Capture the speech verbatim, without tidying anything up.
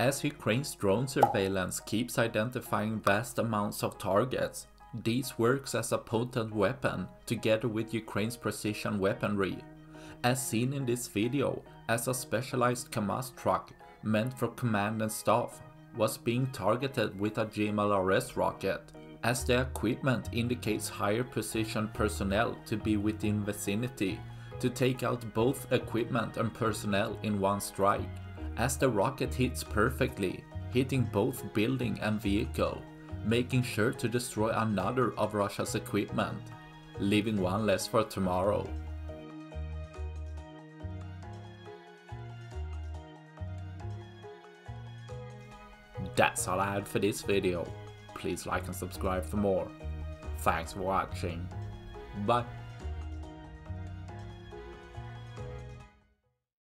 As Ukraine's drone surveillance keeps identifying vast amounts of targets, these works as a potent weapon together with Ukraine's precision weaponry, as seen in this video as a specialized Kamaz truck meant for command and staff was being targeted with a G M L R S rocket, as the equipment indicates higher position personnel to be within vicinity to take out both equipment and personnel in one strike, as the rocket hits perfectly, hitting both building and vehicle, making sure to destroy another of Russia's equipment, leaving one less for tomorrow. That's all I had for this video. Please like and subscribe for more. Thanks for watching. Bye.